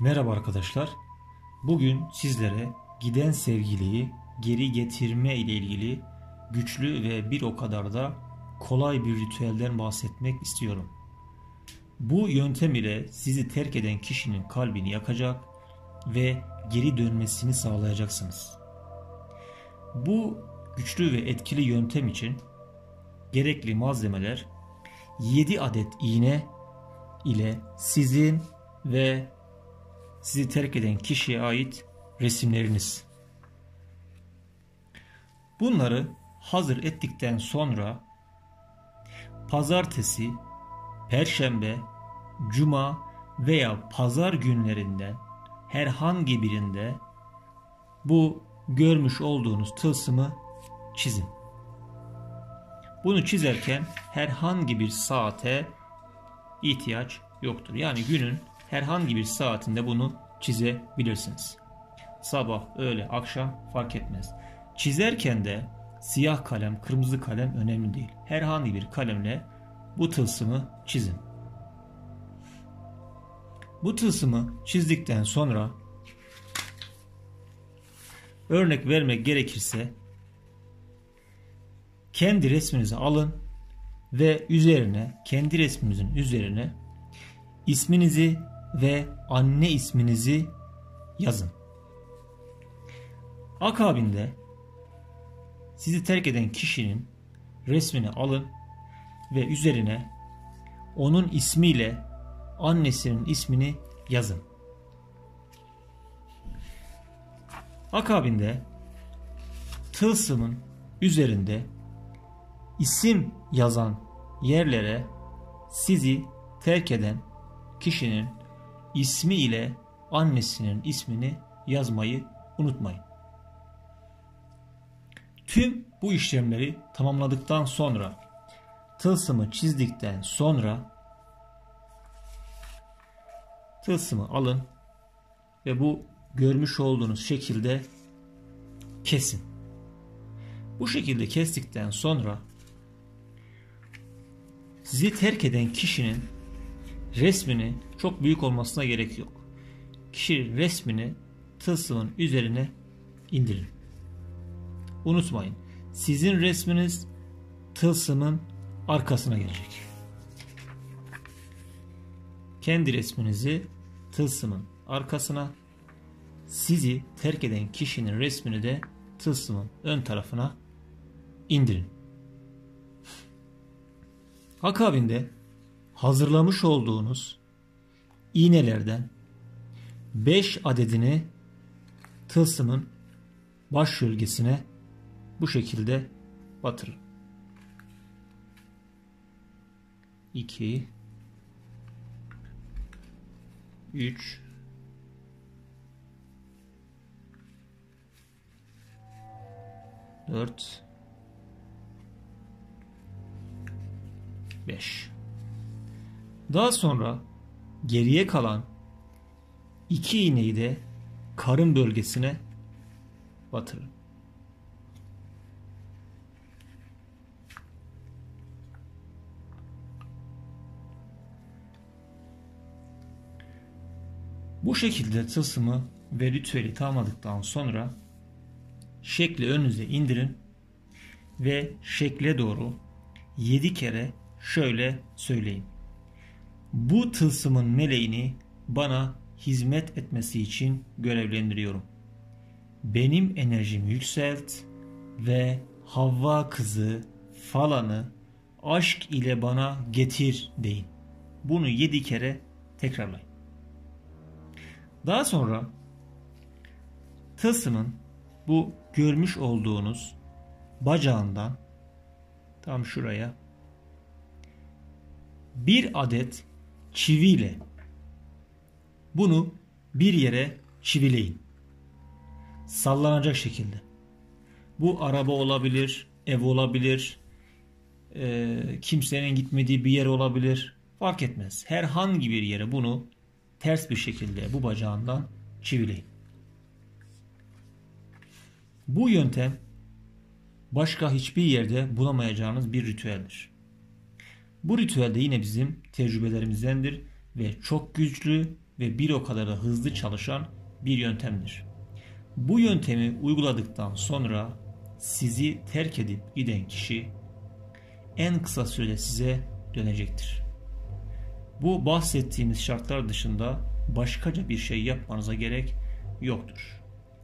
Merhaba arkadaşlar. Bugün sizlere giden sevgiliyi geri getirme ile ilgili güçlü ve bir o kadar da kolay bir ritüelden bahsetmek istiyorum. Bu yöntem ile sizi terk eden kişinin kalbini yakacak ve geri dönmesini sağlayacaksınız. Bu güçlü ve etkili yöntem için gerekli malzemeler 7 adet iğne ile sizin ve sizi terk eden kişiye ait resimleriniz. Bunları hazır ettikten sonra pazartesi, perşembe, cuma veya pazar günlerinden herhangi birinde bu görmüş olduğunuz tılsımı çizin. Bunu çizerken herhangi bir saate ihtiyaç yoktur. Yani günün herhangi bir saatinde bunu çizebilirsiniz. Sabah, öğle, akşam fark etmez. Çizerken de siyah kalem, kırmızı kalem önemli değil. Herhangi bir kalemle bu tılsımı çizin. Bu tılsımı çizdikten sonra örnek vermek gerekirse kendi resminizi alın ve üzerine, kendi resminizin üzerine isminizi ve anne isminizi yazın. Akabinde sizi terk eden kişinin resmini alın ve üzerine onun ismiyle annesinin ismini yazın. Akabinde tılsımın üzerinde isim yazan yerlere sizi terk eden kişinin ismi ile annesinin ismini yazmayı unutmayın. Tüm bu işlemleri tamamladıktan sonra, tılsımı çizdikten sonra tılsımı alın ve bu görmüş olduğunuz şekilde kesin. Bu şekilde kestikten sonra sizi terk eden kişinin resmini, çok büyük olmasına gerek yok, kişinin resmini tılsımın üzerine indirin. Unutmayın, sizin resminiz tılsımın arkasına gelecek. Kendi resminizi tılsımın arkasına, sizi terk eden kişinin resmini de tılsımın ön tarafına indirin. Akabinde hazırlamış olduğunuz iğnelerden 5 adedini tılsımın baş bölgesine bu şekilde batırın. 2 3 4 5. Daha sonra geriye kalan 2 iğneyi de karın bölgesine batırın. Bu şekilde tılsımı ve ritüeli tamamladıktan sonra şekli önünüze indirin ve şekle doğru 7 kere şöyle söyleyin: bu tılsımın meleğini bana hizmet etmesi için görevlendiriyorum. Benim enerjimi yükselt ve Havva kızı falanı aşk ile bana getir deyin. Bunu 7 kere tekrarlayın. Daha sonra tılsımın bu görmüş olduğunuz bacağından tam şuraya 1 adet çiviyle bunu bir yere çivileyin. Sallanacak şekilde. Bu araba olabilir, ev olabilir, kimsenin gitmediği bir yer olabilir. Fark etmez. Herhangi bir yere bunu ters bir şekilde bu bacağından çivileyin. Bu yöntem başka hiçbir yerde bulamayacağınız bir ritüeldir. Bu ritüel de yine bizim tecrübelerimizdendir ve çok güçlü ve bir o kadar da hızlı çalışan bir yöntemdir. Bu yöntemi uyguladıktan sonra sizi terk edip giden kişi en kısa sürede size dönecektir. Bu bahsettiğimiz şartlar dışında başkaca bir şey yapmanıza gerek yoktur.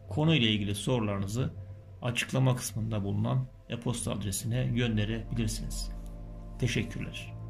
Konuyla ilgili sorularınızı açıklama kısmında bulunan e-posta adresine gönderebilirsiniz. Teşekkürler.